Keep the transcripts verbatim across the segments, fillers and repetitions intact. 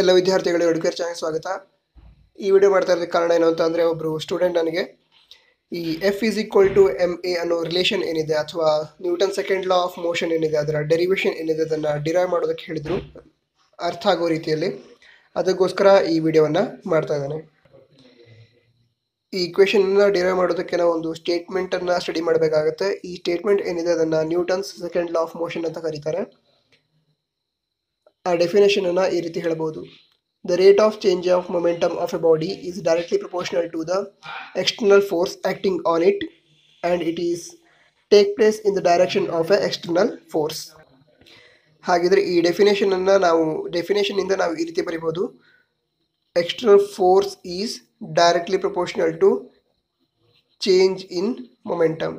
ಎಲ್ಲ ವಿದ್ಯಾರ್ಥಿಗಳು ಎಡ್ಯುಕೇರ್ ಚಾನೆಲ್ ಸ್ವಾಗತ ಈ ವಿಡಿಯೋ ಮಾಡ್ತಾ ಇರೋದಕ್ಕೆ ಕಾರಣ ಏನು ಅಂತ ಅಂದ್ರೆ ಒಬ್ಬರು ಸ್ಟೂಡೆಂಟ್ ನನಗೆ ಈ f is equal to ma ಅನ್ನೋ ರಿಲೇಷನ್ ಏನಿದೆ ಅಥವಾ Newton second law of motion ಏನಿದೆ ಅದರ ಡೆರಿವೇಷನ್ ಏನಿದೆ ಅದನ್ನ ಡಿರೈವ್ ಮಾಡೋದಕ್ಕೆ ಹೇಳಿದ್ರು ಅರ್ಥ ಆಗೋ ರೀತಿಯಲ್ಲಿ ಅದಕ್ಕೋಸ್ಕರ ಈ ವಿಡಿಯೋವನ್ನ ಮಾಡ್ತಾ ಇದ್ದೇನೆ ಈ equation ಅನ್ನು ಡಿರೈವ್ ಮಾಡೋದಕ್ಕೆ ನಾವು ಒಂದು ಸ್ಟೇಟ್ಮೆಂಟ್ ಅನ್ನು ಸ್ಟಡಿ ಮಾಡಬೇಕಾಗುತ್ತೆ ಈ ಸ್ಟೇಟ್ಮೆಂಟ್ ಏನಿದೆ ಅದನ್ನ Newton's second law of motion ಅಂತ ಕರೀತಾರೆ Our definition The rate of change of momentum of a body is directly proportional to the external force acting on it and it is take place in the direction of an external force. This definition definition external force is directly proportional to change in momentum.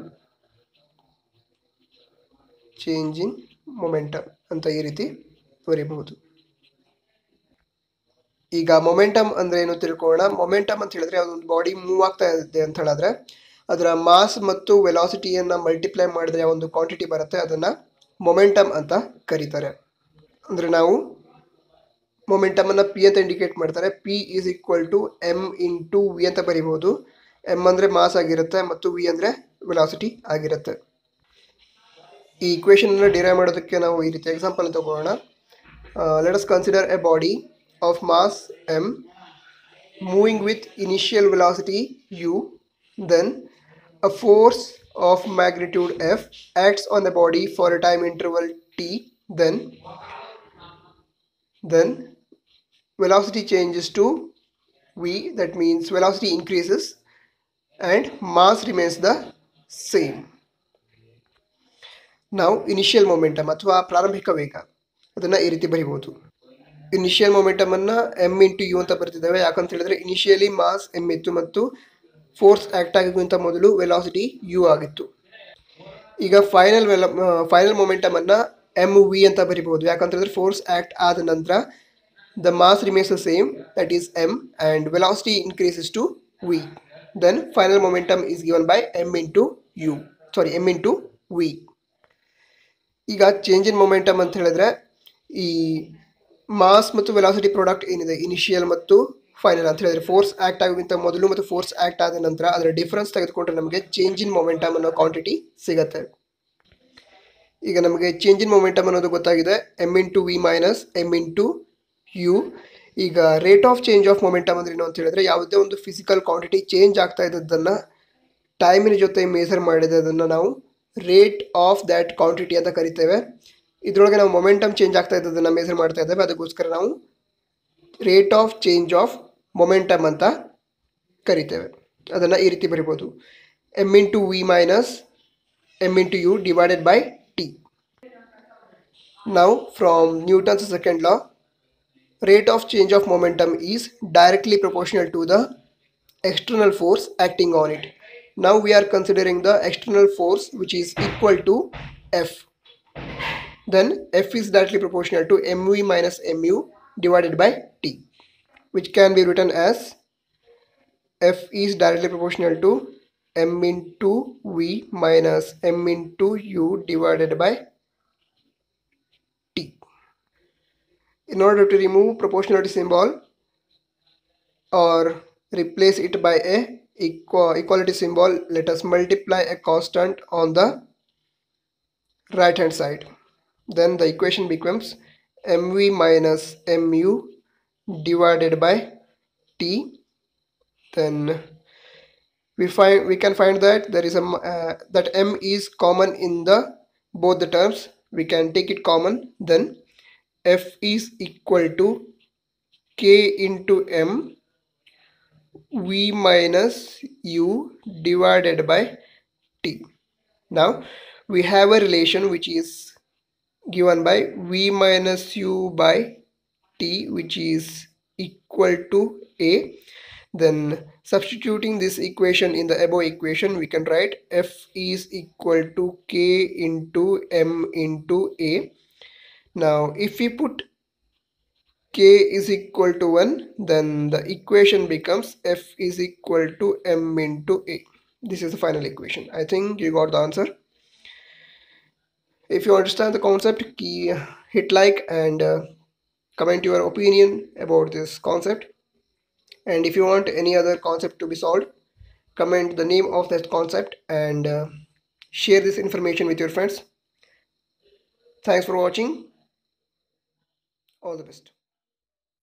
Change in momentum. ಈಗ momentum ಅಂದ್ರೆ ಏನು ತಿಳ್ಕೊಳ್ಳೋಣ momentum ಅಂತ ಹೇಳಿದ್ರೆ ಅದೊಂದು body move ಆಗ್ತಾ ಇದೆ ಅಂತ ಹೇಳಿದ್ರೆ ಅದರ ಮಾಸ್ ಮತ್ತು ವೆಲಾಸಿಟಿಯನ್ನು ಮಲ್ಟಿಪ್ಲೈ ಮಾಡಿದ್ರೆ ಒಂದು ಕ್ವಾಂಟಿಟಿ ಬರುತ್ತೆ ಅದನ್ನ ಮೊಮೆಂಟಮ್ ಅಂತ ಕರೀತಾರೆ ಅಂದ್ರೆ ನಾವು ಮೊಮೆಂಟಮ್ ಅನ್ನು p ಅಂತ ಇಂಡಿಕೇಟ್ ಮಾಡ್ತಾರೆ p is equal to m into v ಅಂತ ಬರೀಬಹುದು m ಅಂದ್ರೆ ಮಾಸ್ ಆಗಿರುತ್ತೆ ಮತ್ತು v ಅಂದ್ರೆ ವೆಲಾಸಿಟಿ ಆಗಿರುತ್ತೆ ಈ equation ಅನ್ನು ಡಿರೈವ್ ಮಾಡೋದಕ್ಕೆ ನಾವು ಈ ರೀತಿ ಎಕ್ಸಾಂಪಲ್ ತಗೊಳ್ಳೋಣ Uh, let us consider a body of mass m moving with initial velocity u. Then a force of magnitude f acts on the body for a time interval t. Then, then velocity changes to v. That means velocity increases and mass remains the same. Now initial momentum athwa prarambhika vega. ಅದನ್ನ ಈ ರೀತಿ ಬರೆಯಬಹುದು initial momentum ಅನ್ನು m into u ಅಂತ ಬರ್ತಿದ್ದೇವೆ ಯಾಕಂತ ಹೇಳಿದ್ರೆ initially mass m ಇತ್ತು ಮತ್ತು ಫೋರ್ಸ್ ಆಕ್ಟ್ ಆಗೋಕ್ಕಿಂತ ಮೊದಲು ವೆಲಾಸಿಟಿ u ಆಗಿತ್ತು ಈಗ ಫೈನಲ್ ಫೈನಲ್ ಮೊಮೆಂಟಮ್ ಅನ್ನು mv ಅಂತ ಬರೆಯಬಹುದು ಯಾಕಂತ ಹೇಳಿದ್ರೆ ಫೋರ್ಸ್ ಆಕ್ಟ್ ಆದ ನಂತರ the mass remains the same that is m and velocity increases to v then final momentum is given by m into u sorry m into v ಈಗ change in momentum ಅಂತ ಹೇಳಿದ್ರೆ ಈ mass ಮತ್ತು velocity product ಏನಿದೆ initial ಮತ್ತು final ಅಂತ ಹೇಳಿದ್ರೆ force act ಆಗೋಕ್ಕಿಂತ ಮೊದಲು ಮತ್ತು ಫೋರ್ಸ್ ಆಕ್ಟ್ ಆದ ನಂತರ ಅದರ ಡಿಫರೆನ್ಸ್ ತೆಗೆದುಕೊಂಡ್ರೆ ನಮಗೆ ಚೇಂಜ್ ಇನ್ ಮೊಮೆಂಟಮ್ ಅನ್ನೋ ಕ್ವಾಂಟಿಟಿ ಸಿಗುತ್ತೆ ಈಗ ನಮಗೆ ಚೇಂಜ್ ಇನ್ ಮೊಮೆಂಟಮ್ ಅನ್ನೋದು ಗೊತ್ತಾಗಿದೆ m into v minus m into u ಈಗ rate of change of momentum ಅಂದ್ರೆ ಏನು ಅಂತ ಹೇಳಿದ್ರೆ ಯಾವುದೇ ಒಂದು ಫಿಸಿಕಲ್ ಕ್ವಾಂಟಿಟಿ ಚೇಂಜ್ ಆಗ್ತಾ ಇದ್ದದನ್ನ ಟೈಮಿನ ಜೊತೆ ಮೇಜರ್ ಮಾಡಿದ ಅದನ್ನು ನಾವು ರೇಟ್ ಆಫ್ ದ್ಯಾಟ್ ಕ್ವಾಂಟಿಟಿ ಅಂತ ಕರಿತೇವೆ ಇದರೊಳಗೆ ನಾವು ಮೊಮೆಂಟಮ್ ಚೇಂಜ್ ಆಗ್ತಾ ಇದ್ದದನ್ನ ಮೇಜರ್ ಮಾಡ್ತಾ ಇದ್ದೇವೆ ಅದಕ್ಕೋಸ್ಕರ ನಾವು rate of change of momentum ಅಂತ ಕರಿತೇವೆ ಅದನ್ನ ಈ ರೀತಿ ಬರೀಬಹುದು m into v minus m into u divided by t now from Newton's second law rate of change of momentum is directly proportional to the external force acting on it now we are considering the external force which is equal to f Then F is directly proportional to mv minus mu divided by t, which can be written as F is directly proportional to m into v minus m into u divided by t. In order to remove proportionality symbol or replace it by a equal, equality symbol, let us multiply a constant on the right hand side. Then the equation becomes mv minus mu divided by t. Then we find we can find that there is a uh, that m is common in the both the terms. We can take it common. Then f is equal to k into m v minus u divided by t. Now we have a relation which is given by v minus u by t which is equal to a then substituting this equation in the above equation we can write f is equal to k into m into a now if we put k is equal to one then the equation becomes f is equal to m into a this is the final equation I think you got the answer If you understand the concept, hit like and comment your opinion about this concept, and if you want any other concept to be solved, comment the name of that concept and uh, share this information with your friends. Thanks for watching. All the best.